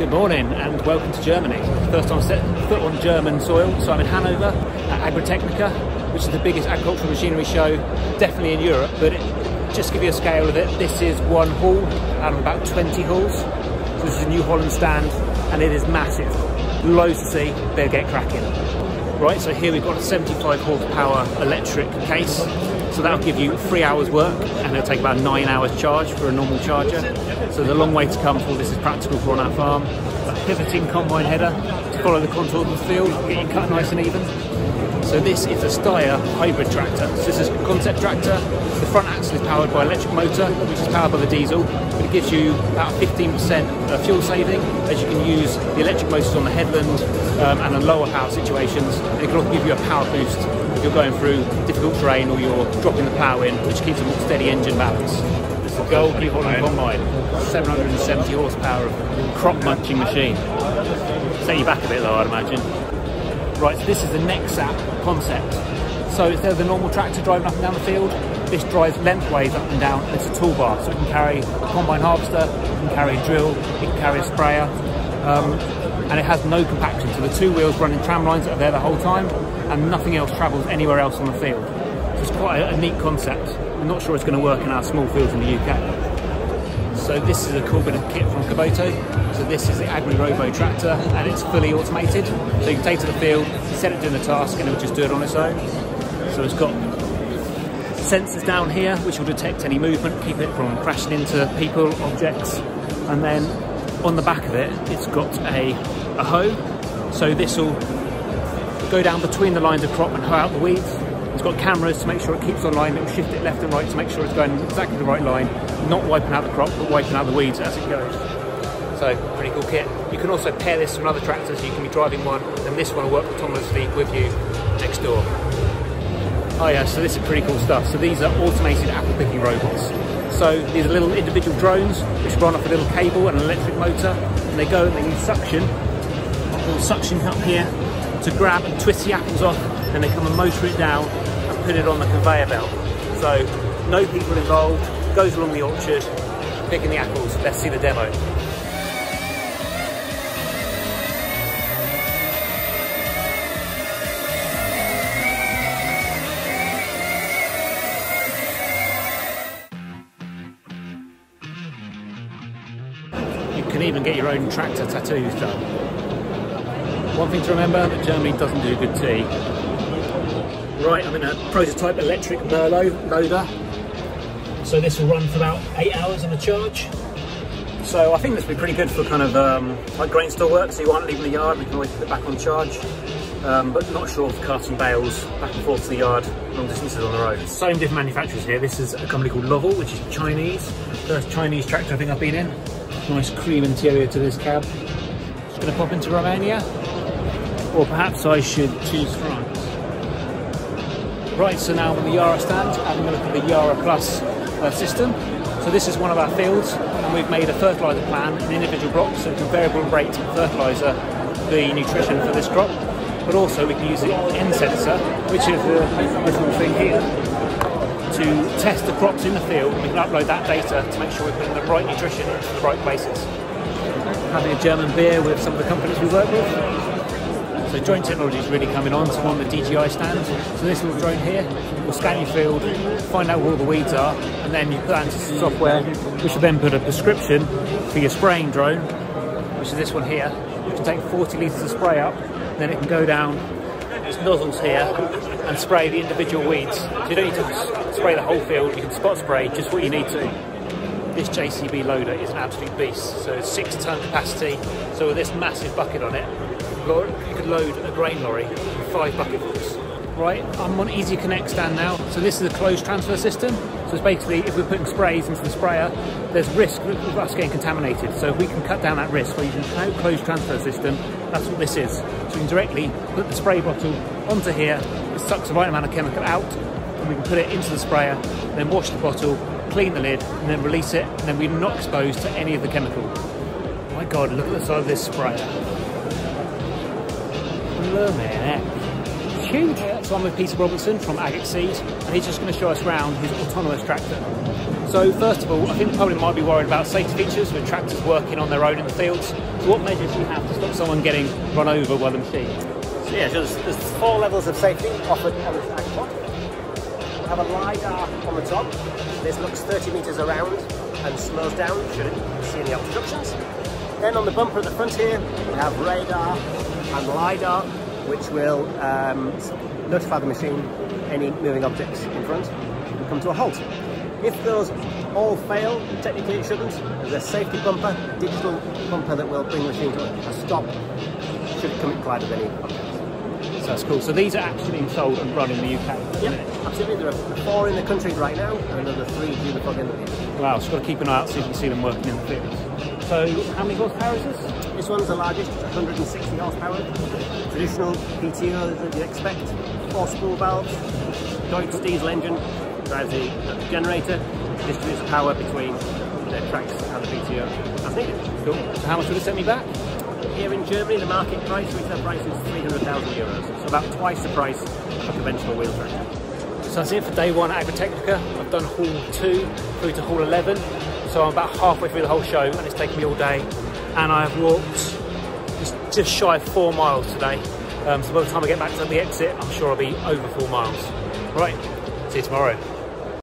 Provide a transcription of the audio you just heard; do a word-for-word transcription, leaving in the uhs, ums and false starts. Good morning and welcome to Germany. First time set foot on German soil, so I'm in Hanover at Agritechnica, which is the biggest agricultural machinery show definitely in Europe, but it, just to give you a scale of it, this is one hall out of about twenty halls. So this is a New Holland stand and it is massive. Loads to see, they'll get cracking. Right, so here we've got a seventy-five horsepower electric Case, so that'll give you three hours work and it'll take about nine hours charge for a normal charger. So there's a long way to come before this is practical for on our farm. A pivoting combine header to follow the contour of the field, get you cut nice and even. So this is a Steyr hybrid tractor. So this is a concept tractor. The front axle is powered by an electric motor, which is powered by the diesel, but it gives you about fifteen percent fuel saving, as you can use the electric motors on the headland um, and in lower power situations. And it can also give you a power boost if you're going through difficult terrain or you're dropping the plough in, which keeps a more steady engine balance. This is a gold New Holland combine, seven hundred and seventy horsepower of crop munching machine. Set you back a bit though, I'd imagine. Right, so this is the Nexap concept. So instead of the normal tractor driving up and down the field, this drives lengthways up and down, and it's a toolbar, so it can carry a combine harvester, it can carry a drill, it can carry a sprayer, um, and it has no compaction, so the two wheels run in tram lines that are there the whole time, and nothing else travels anywhere else on the field. So it's quite a, a neat concept. I'm not sure it's going to work in our small fields in the U K. So this is a cool bit of kit from Kubota. So this is the Agri-Robo tractor and it's fully automated. So you can take it to the field, set it doing the task and it will just do it on its own. So it's got sensors down here which will detect any movement, keep it from crashing into people, objects. And then on the back of it, it's got a, a hoe. So this will go down between the lines of crop and hoe out the weeds. It's got cameras to make sure it keeps on line, it'll shift it left and right to make sure it's going exactly the right line, not wiping out the crop, but wiping out the weeds as it goes. So, pretty cool kit. You can also pair this to another tractor, so you can be driving one, and this one will work autonomously with you next door. Oh yeah, so this is pretty cool stuff. So these are automated apple picking robots. So these are little individual drones, which run off a little cable and an electric motor, and they go and they use suction, a little suction cup here, to grab and twist the apples off, and they come and motor it down, put it on the conveyor belt. So no people involved, goes along the orchard, picking the apples. Let's see the demo. You can even get your own tractor tattoos done. One thing to remember, that Germany doesn't do good tea. Right, I'm in a prototype electric Merlot loader. So this will run for about eight hours on a charge. So I think this will be pretty good for kind of um, like grain store work, so you aren't leaving the yard, we can always put it back on charge. Um, but not sure of carting bales back and forth to the yard, long distances on the road. So many different manufacturers here. This is a company called Lovell, which is Chinese. First Chinese tractor I think I've been in. Nice cream interior to this cab. Just gonna pop into Romania. Or perhaps I should choose France. Right, so now I'm on the Yara stand, having a look at the Yara Plus uh, system. So this is one of our fields, and we've made a fertiliser plan in individual blocks, so we can variable rate fertiliser the nutrition for this crop, but also we can use the end sensor, which is the little thing here, to test the crops in the field, and we can upload that data to make sure we're putting the right nutrition into the right places. Having a German beer with some of the companies we work with. So drone technology is really coming on, so I'm on the D J I stand. So this little drone here will scan your field, find out where all the weeds are, and then you put that into software, which will then put a prescription for your spraying drone, which is this one here. You can take forty litres of spray up, then it can go down its nozzles here and spray the individual weeds. So you don't need to spray the whole field, you can spot spray just what you need to. This J C B loader is an absolute beast, so it's six ton capacity, so with this massive bucket on it, you could load a grain lorry with five bucket loads. Right, I'm on Easy Connect stand now, so this is a closed transfer system, so it's basically if we're putting sprays into the sprayer, there's risk of us getting contaminated, so if we can cut down that risk by using a closed transfer system, that's what this is. So we can directly put the spray bottle onto here, it sucks the right amount of chemical out, and we can put it into the sprayer, then wash the bottle, clean the lid and then release it, and then we're not exposed to any of the chemical. My god, look at the side of this sprayer. Blooming heck. It's huge. So I'm with Peter Robinson from AgXeed, and he's just going to show us around his autonomous tractor. So first of all, I think the public might be worried about safety features with tractors working on their own in the fields. So what measures do you have to stop someone getting run over by the machine? So yeah, so there's, there's four levels of safety offered on this AgTop. We have a LiDAR on the top. This looks thirty metres around and slows down, shouldn't see any obstructions. Then on the bumper at the front here, we have radar and LiDAR, which will um, notify the machine any moving objects in front and come to a halt. If those all fail, technically it shouldn't, there's a safety bumper, a digital bumper that will bring the machine to a stop should it collide with any objects. So that's cool. So these are actually being sold and run in the U K? Yep, absolutely. There are four in the country right now and another three due to plug in the field. Wow, so you've got to keep an eye out so you can see them working in the field. So how many horsepower is this? This one's the largest, it's one hundred sixty horsepower, traditional P T O that you'd expect, four spool valves, Deutz diesel engine, drives the generator, distributes the power between the tracks and the P T O. I think it's cool. So how much would it set me back? Here in Germany, the market price, retail price is three hundred thousand euros, so about twice the price of a conventional wheel tractor. So that's it for day one at Agritechnica. I've done haul two through to haul eleven, so I'm about halfway through the whole show and it's taken me all day. And I've walked just, just shy of four miles today. Um, so by the time I get back to the exit, I'm sure I'll be over four miles. Right, see you tomorrow.